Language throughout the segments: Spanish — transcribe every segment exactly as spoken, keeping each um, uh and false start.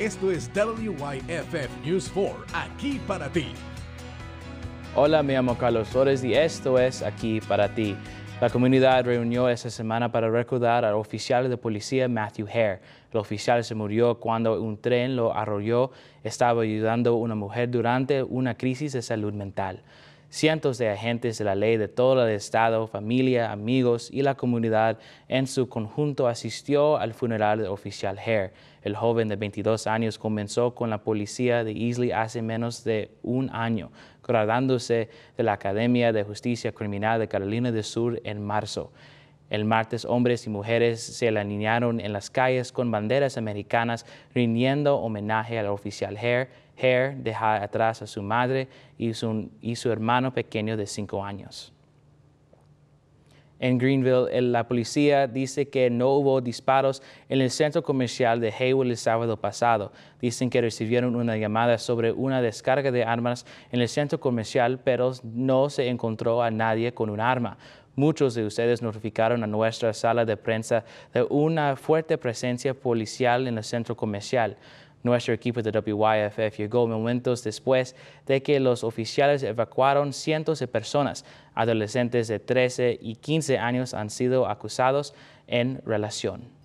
Esto es W Y F F News cuatro, Aquí para ti. Hola, me llamo Carlos Torres y esto es Aquí para ti. La comunidad reunió esta semana para recordar al oficial de policía Matthew Hare. El oficial se murió cuando un tren lo arrolló. Estaba ayudando a una mujer durante una crisis de salud mental. Cientos de agentes de la ley de todo el estado, familia, amigos y la comunidad en su conjunto asistió al funeral del oficial Hare. El joven de veintidós años comenzó con la policía de Easley hace menos de un año, graduándose de la Academia de Justicia Criminal de Carolina del Sur en marzo. El martes, hombres y mujeres se alinearon en las calles con banderas americanas rindiendo homenaje al oficial Hare. Hare deja atrás a su madre y su, y su hermano pequeño de cinco años. En Greenville, la policía dice que no hubo disparos en el centro comercial de Haywood el sábado pasado. Dicen que recibieron una llamada sobre una descarga de armas en el centro comercial, pero no se encontró a nadie con un arma. Muchos de ustedes notificaron a nuestra sala de prensa de una fuerte presencia policial en el centro comercial. Nuestro equipo de W Y F F llegó momentos después de que los oficiales evacuaron cientos de personas. Adolescentes de trece y quince años han sido acusados en relación.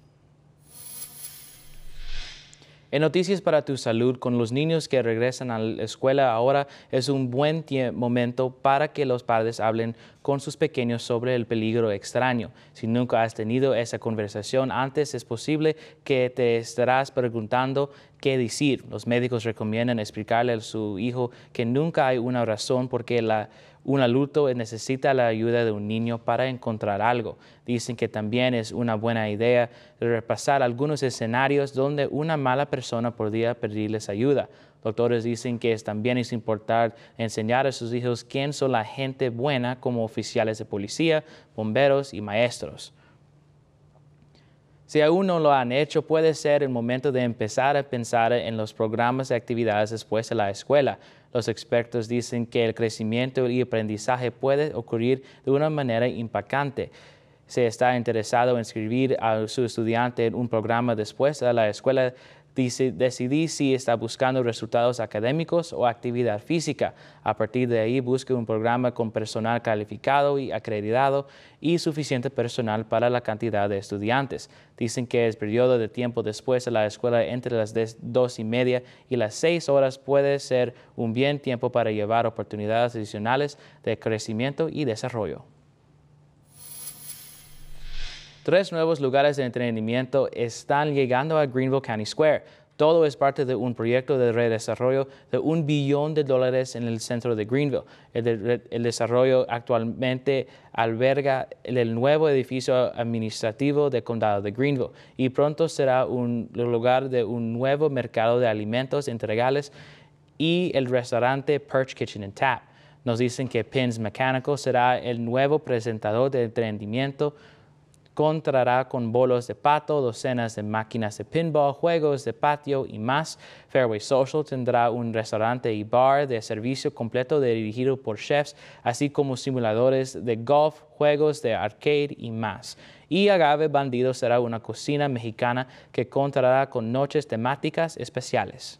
En Noticias para tu Salud, con los niños que regresan a la escuela ahora, es un buen momento para que los padres hablen con sus pequeños sobre el peligro extraño. Si nunca has tenido esa conversación antes, es posible que te estarás preguntando qué decir. Los médicos recomiendan explicarle a su hijo que nunca hay una razón por qué la un adulto necesita la ayuda de un niño para encontrar algo. Dicen que también es una buena idea repasar algunos escenarios donde una mala persona podría pedirles ayuda. Doctores dicen que también es importante enseñar a sus hijos quién son la gente buena, como oficiales de policía, bomberos y maestros. Si aún no lo han hecho, puede ser el momento de empezar a pensar en los programas de actividades después de la escuela. Los expertos dicen que el crecimiento y aprendizaje puede ocurrir de una manera impactante. Si está interesado en inscribir a su estudiante en un programa después de la escuela, decidí si está buscando resultados académicos o actividad física. A partir de ahí, busque un programa con personal calificado y acreditado y suficiente personal para la cantidad de estudiantes. Dicen que el periodo de tiempo después de la escuela entre las dos y media y las seis horas puede ser un buen tiempo para llevar oportunidades adicionales de crecimiento y desarrollo. Tres nuevos lugares de entretenimiento están llegando a Greenville County Square. Todo es parte de un proyecto de redesarrollo de un billón de dólares en el centro de Greenville. El, de, el desarrollo actualmente alberga el nuevo edificio administrativo del condado de Greenville y pronto será un lugar de un nuevo mercado de alimentos integrales y el restaurante Perch Kitchen and Tap. Nos dicen que Pins Mechanical será el nuevo presentador de entretenimiento. Contará con bolos de pato, docenas de máquinas de pinball, juegos de patio y más. Fairway Social tendrá un restaurante y bar de servicio completo dirigido por chefs, así como simuladores de golf, juegos de arcade y más. Y Agave Bandido será una cocina mexicana que contará con noches temáticas especiales.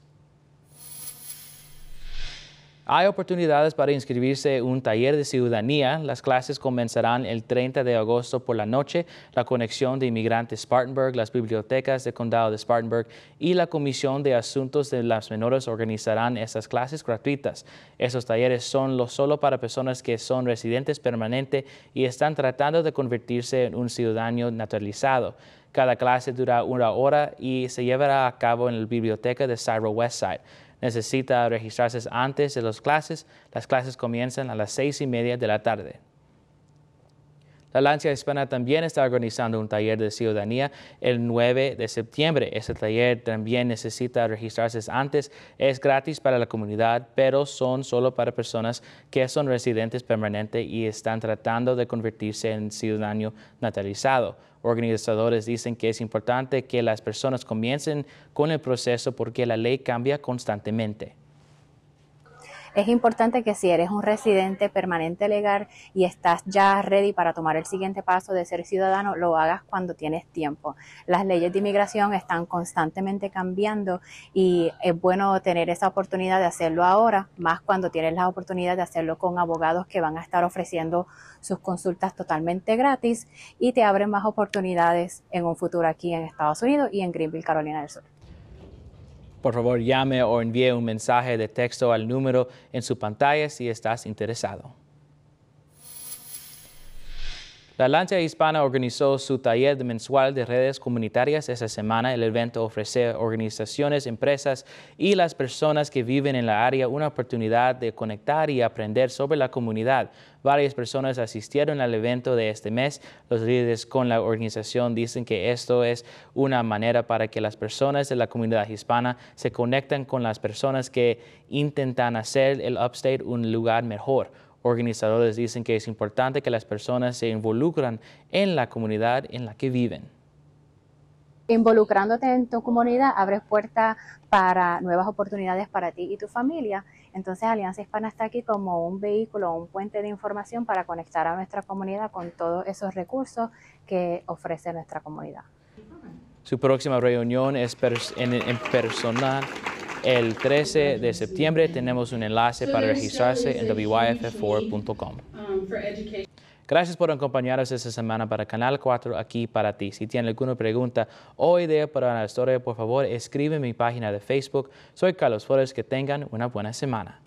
Hay oportunidades para inscribirse en un taller de ciudadanía. Las clases comenzarán el treinta de agosto por la noche. La Conexión de Inmigrantes Spartanburg, las bibliotecas del condado de Spartanburg y la Comisión de Asuntos de las Menores organizarán esas clases gratuitas. Esos talleres son lo solo para personas que son residentes permanentes y están tratando de convertirse en un ciudadano naturalizado. Cada clase dura una hora y se llevará a cabo en la biblioteca de Sierra West Side. Necesita registrarse antes de las clases. Las clases comienzan a las seis y media de la tarde. La Alianza Hispana también está organizando un taller de ciudadanía el nueve de septiembre. Este taller también necesita registrarse antes. Es gratis para la comunidad, pero son solo para personas que son residentes permanentes y están tratando de convertirse en ciudadano naturalizado. Organizadores dicen que es importante que las personas comiencen con el proceso porque la ley cambia constantemente. Es importante que si eres un residente permanente legal y estás ya ready para tomar el siguiente paso de ser ciudadano, lo hagas cuando tienes tiempo. Las leyes de inmigración están constantemente cambiando y es bueno tener esa oportunidad de hacerlo ahora, más cuando tienes la oportunidad de hacerlo con abogados que van a estar ofreciendo sus consultas totalmente gratis y te abren más oportunidades en un futuro aquí en Estados Unidos y en Greenville, Carolina del Sur. Por favor, llame o envíe un mensaje de texto al número en su pantalla si estás interesado. La Alianza Hispana organizó su taller mensual de redes comunitarias esta semana. El evento ofrece a organizaciones, empresas y las personas que viven en la área una oportunidad de conectar y aprender sobre la comunidad. Varias personas asistieron al evento de este mes. Los líderes con la organización dicen que esto es una manera para que las personas de la comunidad hispana se conecten con las personas que intentan hacer el Upstate un lugar mejor. Organizadores dicen que es importante que las personas se involucren en la comunidad en la que viven. Involucrándote en tu comunidad abres puertas para nuevas oportunidades para ti y tu familia. Entonces Alianza Hispana está aquí como un vehículo, un puente de información para conectar a nuestra comunidad con todos esos recursos que ofrece nuestra comunidad. Su próxima reunión es pers- en, en personal. El trece de septiembre tenemos un enlace para registrarse en w y f f four punto com. Gracias por acompañarnos esta semana para Canal cuatro Aquí para Ti. Si tienen alguna pregunta o idea para la historia, por favor, escribe en mi página de Facebook. Soy Carlos Flores. Que tengan una buena semana.